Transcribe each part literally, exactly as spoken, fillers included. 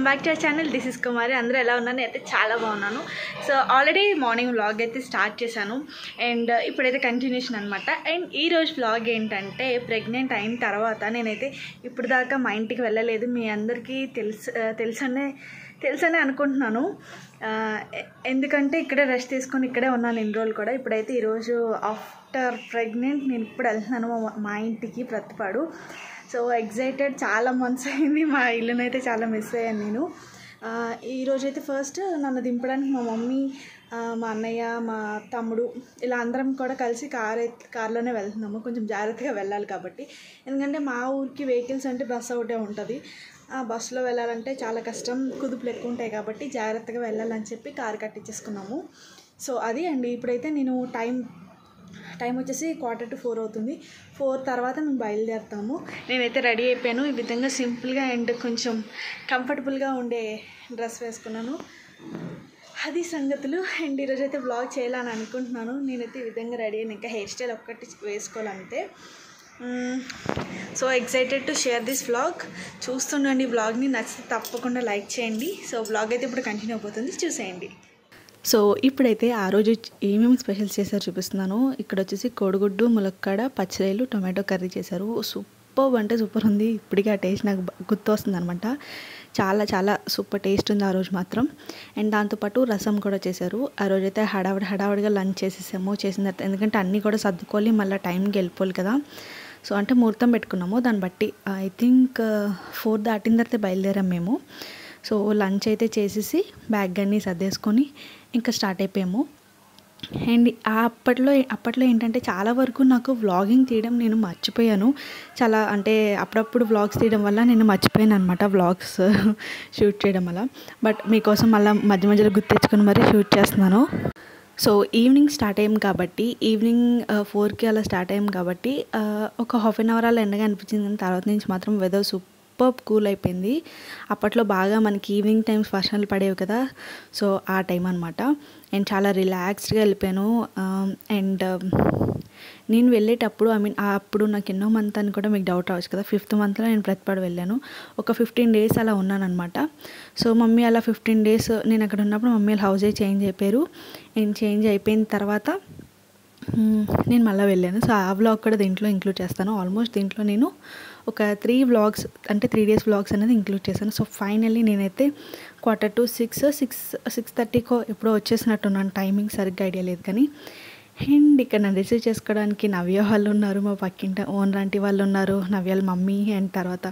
welcome back to our channel. This is Kumari. Andra ela unnanu aithe chaala baagunnanu. So already morning vlog aithe start chesanu and ippudaithe continuation anamata. And ee roju vlog entante pregnant ayin tarvata nenaithe ippudu daaka ma intiki vellaledu mee andarki telusu telusane telusane anukuntunnanu. ఎందుకంటే ఇక్కడ rest తీసుకొని ఇక్కడే ఉన్నాను ఇన్ని రోజులు కూడా. ఇప్పుడైతే ఈరోజు ఆఫ్టర్ ప్రెగ్నెంట్ నేను ఇప్పుడు వెళ్తున్నాను మా ఇంటికి ప్రతిపాడు. సో ఎగ్జైటెడ్, చాలా మంత్స్ అయింది, మా ఇల్లునైతే చాలా మిస్ అయ్యాను నేను. ఈరోజైతే ఫస్ట్ నన్ను దింపడానికి మా మమ్మీ, మా అన్నయ్య, మా తమ్ముడు ఇలా అందరం కూడా కలిసి కార్ కార్లోనే వెళ్తున్నాము. కొంచెం జాగ్రత్తగా వెళ్ళాలి కాబట్టి, ఎందుకంటే మా ఊరికి వెహికల్స్ అంటే బస్సు ఒకటే ఉంటుంది. ఆ బస్సులో వెళ్ళాలంటే చాలా కష్టం, కుదుపులు ఎక్కువ ఉంటాయి కాబట్టి జాగ్రత్తగా వెళ్ళాలని చెప్పి కారు కట్టించేసుకున్నాము. సో అది అండి. ఇప్పుడైతే నేను టైం టైం వచ్చేసి క్వార్టర్ టు ఫోర్ అవుతుంది. ఫోర్ తర్వాత మేము బయలుదేరుతాము. నేనైతే రెడీ అయిపోయాను. ఈ విధంగా సింపుల్గా అండ్ కొంచెం కంఫర్టబుల్గా ఉండే డ్రెస్ వేసుకున్నాను. అది సంగతులు. అండ్ ఈరోజు అయితే బ్లాగ్ చేయాలని అనుకుంటున్నాను. నేనైతే ఈ విధంగా రెడీ అయిన, ఇంకా హెయిర్ స్టైల్ ఒక్కటి వేసుకోవాలంటే. So excited to share this blog. చూస్తుండండి బ్లాగ్ని, నచ్చితే తప్పకుండా లైక్ చేయండి. సో బ్లాగ్ అయితే ఇప్పుడు కంటిన్యూ అయిపోతుంది, చూసేయండి. సో ఇప్పుడైతే ఆ రోజు ఏమేమి స్పెషల్స్ చేశారో చూపిస్తున్నాను. ఇక్కడ వచ్చేసి కోడిగుడ్డు, ములక్కాడ, పచ్చిరేలు, టొమాటో కర్రీ చేశారు. సూపర్ అంటే సూపర్ ఉంది. ఇప్పటికీ ఆ టేస్ట్ నాకు గుర్తు వస్తుంది అనమాట. చాలా చాలా సూపర్ టేస్ట్ ఉంది ఆ రోజు మాత్రం. అండ్ దాంతోపాటు రసం కూడా చేశారు. ఆ రోజైతే హడావిడి హడావిడిగా లంచ్ చేసేసాము. చేసిన తర్వాత ఎందుకంటే అన్నీ కూడా సర్దుకోవాలి, మళ్ళీ టైంకి వెళ్ళిపోవాలి కదా. సో అంటే ముహూర్తం పెట్టుకున్నాము, దాన్ని బట్టి ఐ థింక్ ఫోర్ దాటిన తర్వాత బయలుదేరాం మేము. సో లంచ్ అయితే చేసేసి బ్యాగ్ అన్నీ సర్దేసుకొని ఇంకా స్టార్ట్ అయిపోయాము. అండ్ అప్పట్లో అప్పట్లో ఏంటంటే చాలా వరకు నాకు వ్లాగింగ్ తీయడం నేను మర్చిపోయాను. చాలా అంటే అప్పుడప్పుడు వ్లాగ్స్ తీయడం వల్ల నేను మర్చిపోయాను అనమాట, వ్లాగ్స్ షూట్ చేయడం వల్ల. బట్ మీకోసం మళ్ళీ మధ్య మధ్యలో గుర్తించుకొని మరీ షూట్ చేస్తున్నాను. సో ఈవినింగ్ స్టార్ట్ అయ్యాం కాబట్టి, ఈవినింగ్ ఫోర్కి అలా స్టార్ట్ అయ్యాం కాబట్టి ఒక హాఫ్ అన్ అవర్ అలా ఎండగా అనిపించింది. కానీ తర్వాత నుంచి మాత్రం వెదర్ సూపర్ కూల్ అయిపోయింది. అప్పట్లో బాగా మనకి ఈవినింగ్ టైమ్స్ వర్షాలు పడేవి కదా, సో ఆ టైం అనమాట. అండ్ చాలా రిలాక్స్డ్గా వెళ్ళిపోయాను. అండ్ నేను వెళ్ళేటప్పుడు ఐ మీన్ అప్పుడు నాకు ఎన్నో మంత్ అని కూడా మీకు డౌట్ రావచ్చు కదా. ఫిఫ్త్ మంత్లో నేను ప్రతిపాడు వెళ్ళాను. ఒక ఫిఫ్టీన్ డేస్ అలా ఉన్నానమాట. సో మమ్మీ అలా ఫిఫ్టీన్ డేస్ నేను అక్కడ ఉన్నప్పుడు మమ్మీ వాళ్ళు హౌస్ చేంజ్ అయిపోయారు. అండ్ చేంజ్ అయిపోయిన తర్వాత నేను మళ్ళీ వెళ్ళాను. సో ఆ వ్లాగ్ కూడా దీంట్లో ఇంక్లూడ్ చేస్తాను. ఆల్మోస్ట్ దీంట్లో నేను ఒక త్రీ వ్లాగ్స్ అంటే త్రీ డేస్ వ్లాగ్స్ అనేది ఇంక్లూడ్ చేశాను. సో ఫైనల్లీ నేనైతే quarter to six six six థర్టీకో ఎప్పుడో వచ్చేసినట్టున్నాను. టైమింగ్ సరిగ్గా ఐడియా లేదు కానీ. అండ్ ఇక్కడ నన్ను రిసీవ్ చేసుకోవడానికి నవ్య వాళ్ళు ఉన్నారు, మా పక్కింటి ఓనర్ ఆంటీ వాళ్ళు ఉన్నారు, నవ్య వాళ్ళ మమ్మీ, అండ్ తర్వాత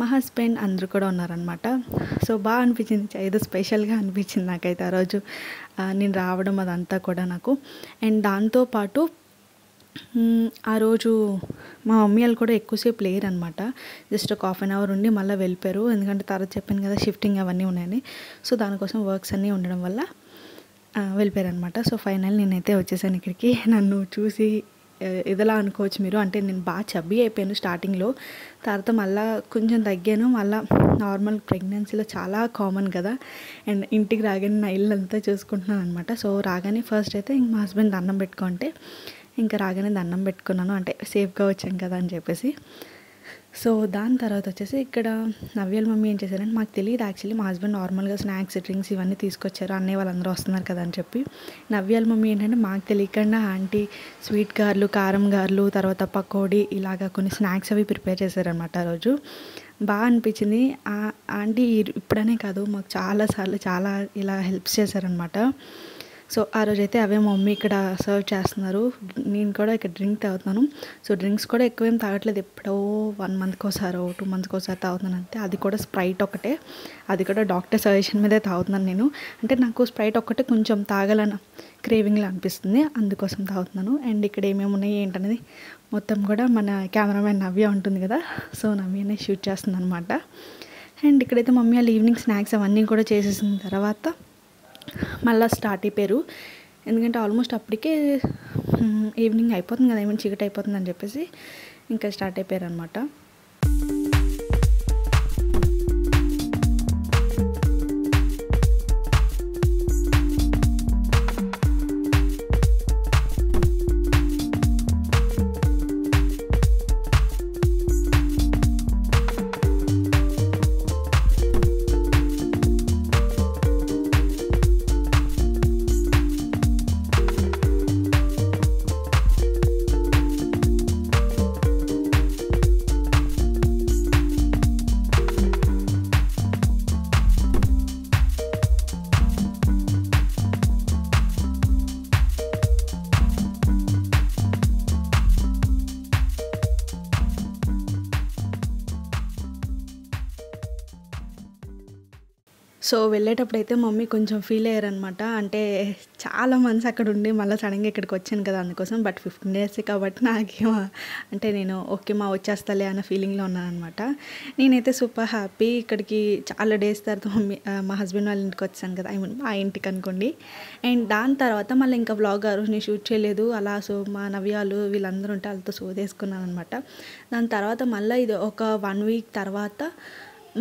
మా హస్బెండ్ అందరూ కూడా ఉన్నారనమాట. సో బాగా అనిపించింది, ఏదో స్పెషల్గా అనిపించింది నాకైతే ఆ రోజు నేను రావడం అదంతా కూడా నాకు. అండ్ దాంతోపాటు ఆ రోజు మా మమ్మీ వాళ్ళు కూడా ఎక్కువసేపు లేరు అనమాట. జస్ట్ ఒక హాఫ్ అన్ అవర్ ఉండి మళ్ళీ వెళ్ళిపోయారు. ఎందుకంటే తర్వాత చెప్పాను కదా షిఫ్టింగ్ అవన్నీ ఉన్నాయని. సో దానికోసం వర్క్స్ అన్నీ ఉండడం వల్ల వెళ్ళిపోయారు అనమాట. సో ఫైనల్ నేనైతే వచ్చేసాను ఇక్కడికి. నన్ను చూసి ఇదిలా అనుకోవచ్చు మీరు, అంటే నేను బాగా చబ్బీ అయిపోయాను స్టార్టింగ్లో. తర్వాత మళ్ళీ కొంచెం తగ్గాను. మళ్ళీ నార్మల్ ప్రెగ్నెన్సీలో చాలా కామన్ కదా. అండ్ ఇంటికి రాగానే నా ఇల్లు అంతా చూసుకుంటున్నాను అనమాట. సో రాగానే ఫస్ట్ అయితే ఇంక మా హస్బెండ్ దండం పెట్టుకుంటే ఇంకా రాగానే దండం పెట్టుకున్నాను, అంటే సేఫ్గా వచ్చాం కదా అని చెప్పేసి. సో దాని తర్వాత వచ్చేసి ఇక్కడ నవ్యల మమ్మీ ఏం చేశారంటే, మాకు తెలియదు యాక్చువల్లీ మా హస్బెండ్ నార్మల్గా స్నాక్స్ డ్రింక్స్ ఇవన్నీ తీసుకొచ్చారు, అన్నయ్య వాళ్ళందరూ వస్తున్నారు కదా అని చెప్పి. నవ్యల మమ్మీ ఏంటంటే మాకు తెలియకుండా ఆంటీ స్వీట్ గారెలు, కారం గారెలు, తర్వాత పకోడీ ఇలాగా కొన్ని స్నాక్స్ అవి ప్రిపేర్ చేశారనమాట ఆ రోజు. బాగా అనిపించింది. ఆంటీ ఇప్పుడనే కాదు మాకు చాలాసార్లు చాలా ఇలా హెల్ప్స్ చేశారనమాట. సో ఆ రోజైతే అవే మమ్మీ ఇక్కడ సర్వ్ చేస్తున్నారు. నేను కూడా ఇక్కడ డ్రింక్ తాగుతున్నాను. సో డ్రింక్స్ కూడా ఎక్కువేం తాగట్లేదు, ఎప్పుడో వన్ మంత్కి ఒకసారి టూ మంత్కి ఒకసారి తాగుతున్నాను అంతే. అది కూడా స్ప్రైట్ ఒకటే, అది కూడా డాక్టర్ సజెషన్ మీదే తాగుతున్నాను నేను. అంటే నాకు స్ప్రైట్ ఒక్కటే కొంచెం తాగాలని క్రేవింగ్లా అనిపిస్తుంది, అందుకోసం తాగుతున్నాను. అండ్ ఇక్కడ ఏమేమి ఉన్నాయి ఏంటనేది మొత్తం కూడా మన కెమెరామెన్ నవ్య ఉంటుంది కదా, సో నవ్యనే షూట్ చేస్తుంది అనమాట. అండ్ ఇక్కడైతే మమ్మీ వాళ్ళు ఈవినింగ్ స్నాక్స్ అవన్నీ కూడా చేసేసిన తర్వాత మళ్ళీ స్టార్ట్ అయిపోయారు. ఎందుకంటే ఆల్మోస్ట్ అప్పటికే ఈవినింగ్ అయిపోతుంది కదా, ఏమైనా చీకటి అయిపోతుంది అని చెప్పేసి ఇంకా స్టార్ట్ అయిపోయారు అనమాట. సో వెళ్ళేటప్పుడు అయితే మమ్మీ కొంచెం ఫీల్ అయ్యారు అన్నమాట. అంటే చాలా మంత్స్ అక్కడ ఉండి మళ్ళీ సడన్గా ఇక్కడికి వచ్చాను కదా అందుకోసం. బట్ ఫిఫ్టీన్ డేస్ కాబట్టి నాకేమో అంటే నేను ఓకే మా వచ్చేస్తాలే అన్న ఫీలింగ్లో ఉన్నాను అనమాట. నేనైతే సూపర్ హ్యాపీ. ఇక్కడికి చాలా డేస్ తర్వాత మమ్మీ మా హస్బెండ్ వాళ్ళ ఇంటికి వచ్చాను కదా, ఐ మీన్ మా ఇంటికి అనుకోండి. అండ్ దాని తర్వాత మళ్ళీ ఇంకా బ్లాగ్ ఆ రోజు నేను షూట్ చేయలేదు. అలా సో మా నవ్యాలు వీళ్ళందరూ ఉంటే వాళ్ళతో సోదేసుకున్నాను అనమాట. దాని తర్వాత మళ్ళీ ఇది ఒక వన్ వీక్ తర్వాత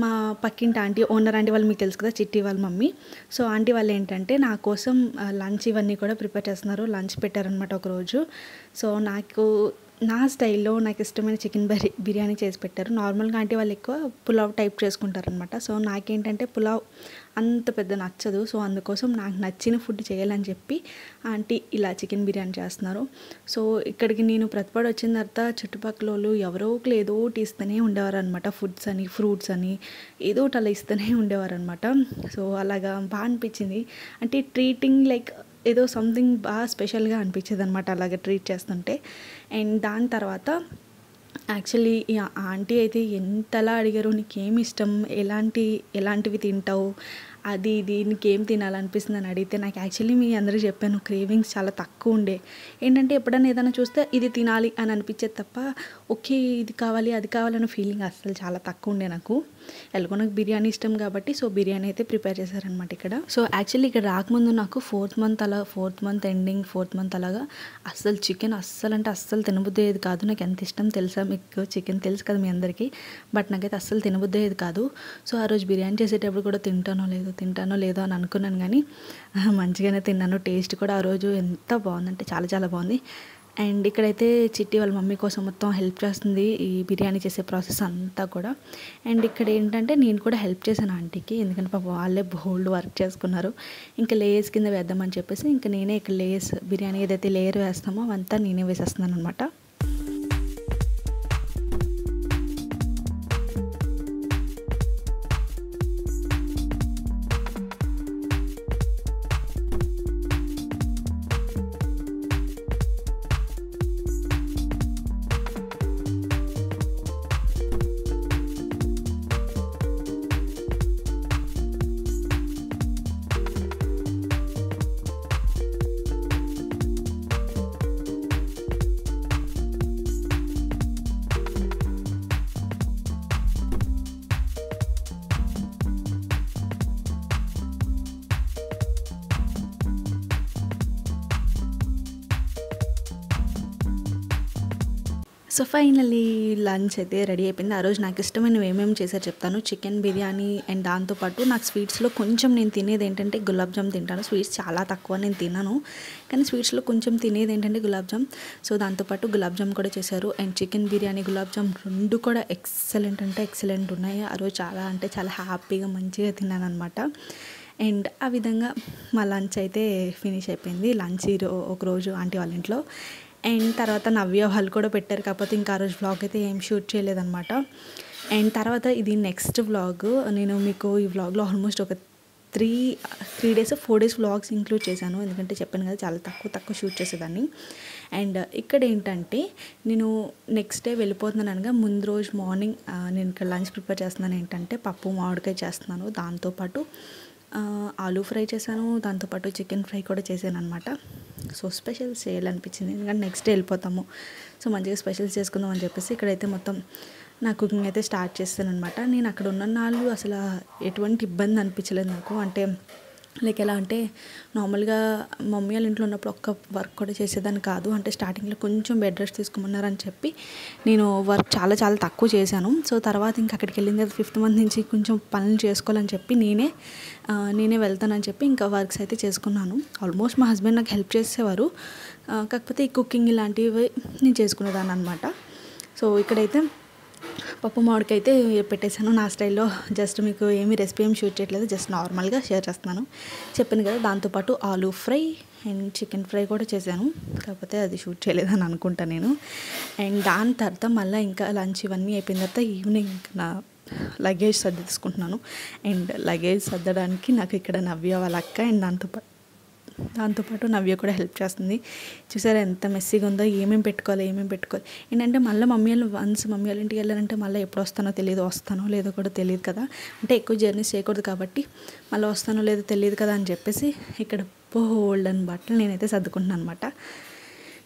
మా పక్కింటి ఆంటీ, ఓనర్ ఆంటీ వాళ్ళు మీకు తెలుసు కదా, చిట్టి వాళ్ళ మమ్మీ. సో ఆంటీ వాళ్ళు ఏంటంటే నా కోసం లంచ్ ఇవన్నీ కూడా ప్రిపేర్ చేస్తున్నారు. లంచ్ పెట్టారనమాట ఒకరోజు. సో నాకు నా స్టైల్లో నాకు ఇష్టమైన చికెన్ బిర్యానీ చేసి పెట్టారు. నార్మల్గా ఆంటీ వాళ్ళు ఎక్కువ పులావ్ టైప్ చేసుకుంటారనమాట. సో నాకేంటంటే పులావ్ అంత పెద్ద నచ్చదు. సో అందుకోసం నాకు నచ్చిన ఫుడ్ చేయాలని చెప్పి ఆంటీ ఇలా చికెన్ బిర్యానీ చేస్తున్నారు. సో ఇక్కడికి నేను ప్రతిపాడు వచ్చిన తర్వాత చుట్టుపక్కల వాళ్ళు ఎవరో ఒకరు ఏదో ఒకటి ఇస్తూనే ఉండేవారు అనమాట. ఫుడ్స్ అని ఫ్రూట్స్ అని ఏదో ఒకటి అలా ఇస్తూనే ఉండేవారు అనమాట. సో అలాగా బాగా అనిపించింది. అంటే ట్రీటింగ్ లైక్ ఏదో సంథింగ్ బాగా స్పెషల్గా అనిపించేది అనమాట అలాగే ట్రీట్ చేస్తుంటే. అండ్ దాని తర్వాత యాక్చువల్లీ ఆ ఆంటీ అయితే ఎంతలా అడిగారు, నీకేమి ఇష్టం, ఎలాంటి ఎలాంటివి తింటావు, అది ఇది నీకేం తినాలనిపిస్తుంది అని అడిగితే నాకు యాక్చువల్లీ మీ అందరూ చెప్పాను క్రేవింగ్స్ చాలా తక్కువ ఉండే. ఏంటంటే ఎప్పుడైనా ఏదైనా చూస్తే ఇది తినాలి అని అనిపించేది తప్ప ఓకే ఇది కావాలి అది కావాలన్న ఫీలింగ్ అసలు చాలా తక్కువ ఉండే నాకు. ఎలాగో నాకు బిర్యానీ ఇష్టం కాబట్టి సో బిర్యానీ అయితే ప్రిపేర్ చేశారనమాట ఇక్కడ. సో యాక్చువల్లీ ఇక్కడ రాకముందు నాకు ఫోర్త్ మంత్ అలా fourth month ending fourth month అలాగా అస్సలు చికెన్ అస్సలు అంటే అస్సలు తినబుద్ధేది కాదు. నాకు ఎంత ఇష్టం తెలుసా మీకు చికెన్, తెలుసు కదా మీ అందరికీ, బట్ నాకైతే అస్సలు తినబుద్ధేది కాదు. సో ఆ రోజు బిర్యానీ చేసేటప్పుడు కూడా తింటానో లేదో తింటానో లేదో అని అనుకున్నాను, కానీ మంచిగానే తిన్నాను. టేస్ట్ కూడా ఆ రోజు ఎంత బాగుందంటే చాలా చాలా బాగుంది. అండ్ ఇక్కడైతే చిట్టి వాళ్ళ మమ్మీ కోసం మొత్తం హెల్ప్ చేస్తుంది ఈ బిర్యానీ చేసే ప్రాసెస్ అంతా కూడా. అండ్ ఇక్కడ ఏంటంటే నేను కూడా హెల్ప్ చేశాను ఆంటీకి, ఎందుకంటే పాప వాళ్ళే బోల్డ్ వర్క్ చేసుకున్నారు. ఇంకా లేయర్స్ కింద వేద్దామని చెప్పేసి ఇంకా నేనే ఇక్కడ లేయర్స్ బిర్యానీ ఏదైతే లేయర్ వేస్తామో అవంతా నేనే వేసేస్తున్నాను అనమాట. సో ఫైనలీ లంచ్ అయితే రెడీ అయిపోయింది. ఆ రోజు నాకు ఇష్టమైనవి ఏమేమి చేశారు చెప్తాను. చికెన్ బిర్యానీ అండ్ దాంతోపాటు నాకు స్వీట్స్లో కొంచెం నేను తినేది ఏంటంటే గులాబ్ జామ్ తింటాను. స్వీట్స్ చాలా తక్కువ నేను తిన్నాను, కానీ స్వీట్స్లో కొంచెం తినేది ఏంటంటే గులాబ్ జామ్. సో దాంతోపాటు గులాబ్ జామ్ కూడా చేశారు. అండ్ చికెన్ బిర్యానీ గులాబ్ జామ్ రెండు కూడా ఎక్సలెంట్ అంటే ఎక్సలెంట్ ఉన్నాయి. ఆ రోజు చాలా అంటే చాలా హ్యాపీగా మంచిగా తిన్నాను అనమాట. అండ్ ఆ విధంగా మా లంచ్ అయితే ఫినిష్ అయిపోయింది. లంచ్ ఒకరోజు ఆంటీ వాళ్ళ ఇంట్లో. అండ్ తర్వాత నవ్య వాళ్ళు కూడా పెట్టారు, కాకపోతే ఇంకా ఆ రోజు వ్లాగ్ అయితే ఏం షూట్ చేయలేదన్నమాట. అండ్ తర్వాత ఇది నెక్స్ట్ వ్లాగ్. నేను మీకు ఈ వ్లాగ్లో ఆల్మోస్ట్ ఒక three three days four days vlogs include చేశాను, ఎందుకంటే చెప్పాను కదా చాలా తక్కువ తక్కువ షూట్ చేసేదాన్ని. అండ్ ఇక్కడ ఏంటంటే నేను నెక్స్ట్ డే వెళ్ళిపోతున్నాను అనగా ముందు రోజు మార్నింగ్ నేను ఇక్కడ లంచ్ ప్రిపేర్ చేస్తున్నాను. ఏంటంటే పప్పు మామిడికాయ చేస్తున్నాను, దాంతోపాటు ఆలూ ఫ్రై చేశాను, దాంతోపాటు చికెన్ ఫ్రై కూడా చేశాను అనమాట. సో స్పెషల్స్ చేయాలనిపించింది, ఎందుకంటే నెక్స్ట్ డే వెళ్ళిపోతాము సో మంచిగా స్పెషల్స్ చేసుకుందాం అని చెప్పేసి ఇక్కడైతే మొత్తం నా కుకింగ్ అయితే స్టార్ట్ చేస్తాను అనమాట. నేను అక్కడ ఉన్న నాళ్ళు అసలు ఎటువంటి ఇబ్బంది అనిపించలేదు నాకు. అంటే లైక్ ఎలా అంటే నార్మల్గా మమ్మీ వాళ్ళ ఇంట్లో ఉన్నప్పుడు ఒక్క వర్క్ కూడా చేసేదాన్ని కాదు. అంటే స్టార్టింగ్లో కొంచెం బెడ్ రెస్ట్ తీసుకోమన్నారని చెప్పి నేను వర్క్ చాలా చాలా తక్కువ చేశాను. సో తర్వాత ఇంకా అక్కడికి వెళ్ళిన తర్వాత ఫిఫ్త్ మంత్ నుంచి కొంచెం పనులు చేసుకోవాలని చెప్పి నేనే నేనే వెళ్తానని చెప్పి ఇంకా వర్క్స్ అయితే చేసుకున్నాను. ఆల్మోస్ట్ మా హస్బెండ్ నాకు హెల్ప్ చేసేవారు, కాకపోతే ఈ కుకింగ్ ఇలాంటివి నేను చేసుకునేదాన్ని అనమాట. సో ఇక్కడైతే పప్పు మామిడికి అయితే పెట్టేశాను నా స్టైల్లో. జస్ట్ మీకు ఏమీ రెసిపీ ఏమి షూట్ చేయట్లేదు, జస్ట్ నార్మల్గా షేర్ చేస్తున్నాను చెప్పాను కదా. దాంతోపాటు aloo fry and chicken fry కూడా చేశాను, కాకపోతే అది షూట్ చేయలేదని అనుకుంటా నేను. అండ్ దాని తర్వాత మళ్ళీ ఇంకా లంచ్ ఇవన్నీ అయిపోయిన తర్వాత ఈవినింగ్ నా లగేజ్ సర్ది తీసుకుంటున్నాను. అండ్ లగేజ్ సర్దడానికి నాకు ఇక్కడ నవ్య వాళ్ళ అక్క అండ్ దాంతోపాటు దాంతో పాటు నవ్య కూడా హెల్ప్ చేస్తుంది. చూసారా ఎంత మెస్సీగా ఉందో, ఏమేమి పెట్టుకోవాలి ఏమేమి పెట్టుకోవాలి ఏంటంటే మళ్ళీ మమ్మీ వాళ్ళు వన్స్ మమ్మీ వాళ్ళ ఇంటికి వెళ్ళాలంటే మళ్ళీ ఎప్పుడు వస్తానో తెలియదు, వస్తానో లేదో కూడా తెలియదు కదా, అంటే ఎక్కువ జర్నీస్ చేయకూడదు కాబట్టి మళ్ళీ వస్తానో లేదో తెలియదు కదా అని చెప్పేసి ఇక్కడ బోల్డ్ అని బట్టలు నేనైతే సర్దుకుంటున్నాను అనమాట.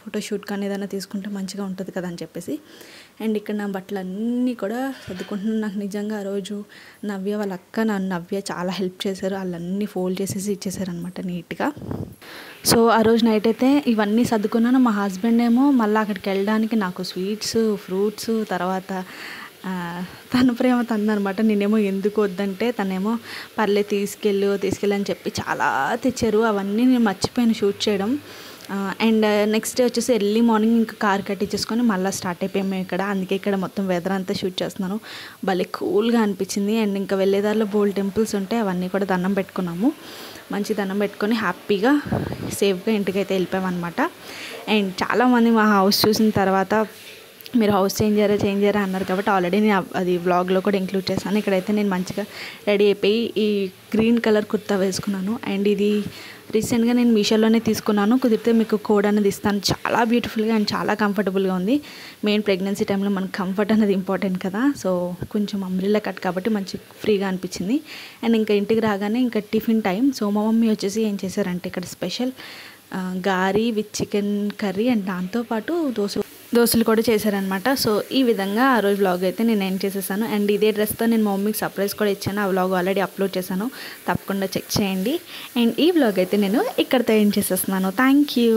ఫోటోషూట్ కానీ ఏదైనా తీసుకుంటే మంచిగా ఉంటుంది కదా అని చెప్పేసి. అండ్ ఇక్కడ నా బట్టలు అన్నీ కూడా సర్దుకుంటున్నాను. నాకు నిజంగా ఆ రోజు నవ్య వాళ్ళ అక్క నా నవ్య చాలా హెల్ప్ చేశారు, వాళ్ళన్నీ ఫోల్డ్ చేసేసి ఇచ్చేసారు అనమాట నీట్గా. సో ఆ రోజు నైట్ అయితే ఇవన్నీ సర్దుకున్నాను. మా హస్బెండ్ ఏమో మళ్ళీ అక్కడికి వెళ్ళడానికి నాకు స్వీట్స్, ఫ్రూట్స్, తర్వాత తన ప్రేమ తందనమాట. నేనేమో ఎందుకు వద్దంటే తనేమో పర్లే తీసుకెళ్ళు తీసుకెళ్ళని చెప్పి చాలా తెచ్చారు. అవన్నీ నేను మర్చిపోయాను షూట్ చేయడం. అండ్ నెక్స్ట్ డే వచ్చేసి ఎర్లీ మార్నింగ్ ఇంకా కార్ కట్టించేసుకొని మళ్ళీ స్టార్ట్ అయిపోయాము ఇక్కడ. అందుకే ఇక్కడ మొత్తం వెదర్ అంతా షూట్ చేస్తున్నాను. భలే కూల్గా అనిపించింది. అండ్ ఇంకా వెళ్ళేదారిలో బోల్డ్ టెంపుల్స్ ఉంటాయి, అవన్నీ కూడా దండం పెట్టుకున్నాము. మంచి దండం పెట్టుకొని హ్యాపీగా సేఫ్గా ఇంటికి అయితే వెళ్ళిపోయామన్నమాట. అండ్ చాలామంది మా హౌస్ చూసిన తర్వాత మీరు హౌస్ చేంజ్ చేయరా చేంజ్ చేయరా అన్నారు కాబట్టి ఆల్రెడీ నేను అది వ్లాగ్లో కూడా ఇంక్లూడ్ చేశాను. ఇక్కడైతే నేను మంచిగా రెడీ అయిపోయి ఈ గ్రీన్ కలర్ కుర్తా వేసుకున్నాను. అండ్ ఇది రీసెంట్గా నేను మీషోలోనే తీసుకున్నాను. కుదిరితే మీకు కోడ్ అనేది ఇస్తాను. చాలా బ్యూటిఫుల్గా అండ్ చాలా కంఫర్టబుల్గా ఉంది. మెయిన్ ప్రెగ్నెన్సీ టైంలో మనకు కంఫర్ట్ అనేది ఇంపార్టెంట్ కదా. సో కొంచెం అంబ్రిల్లా కట్ కాబట్టి మంచి ఫ్రీగా అనిపించింది. అండ్ ఇంకా ఇంటికి రాగానే ఇంకా టిఫిన్ టైం. సో మా మమ్మీ వచ్చేసి ఏం చేశారంటే ఇక్కడ స్పెషల్ గారి విత్ చికెన్ కర్రీ అండ్ దాంతోపాటు దోశ దోశలు కూడా చేశారనమాట. సో ఈ విధంగా ఆ రోజు వ్లాగ్ అయితే నేను ఎండ్ చేసేసాను. అండ్ ఇదే డ్రెస్తో నేను మా మమ్మీకి సర్ప్రైజ్ కూడా ఇచ్చాను. ఆ వ్లాగ్ ఆల్రెడీ అప్లోడ్ చేశాను, తప్పకుండా చెక్ చేయండి. అండ్ ఈ వ్లాగ్ అయితే నేను ఇక్కడితో ఎండ్ చేసేస్తున్నాను. Thank you.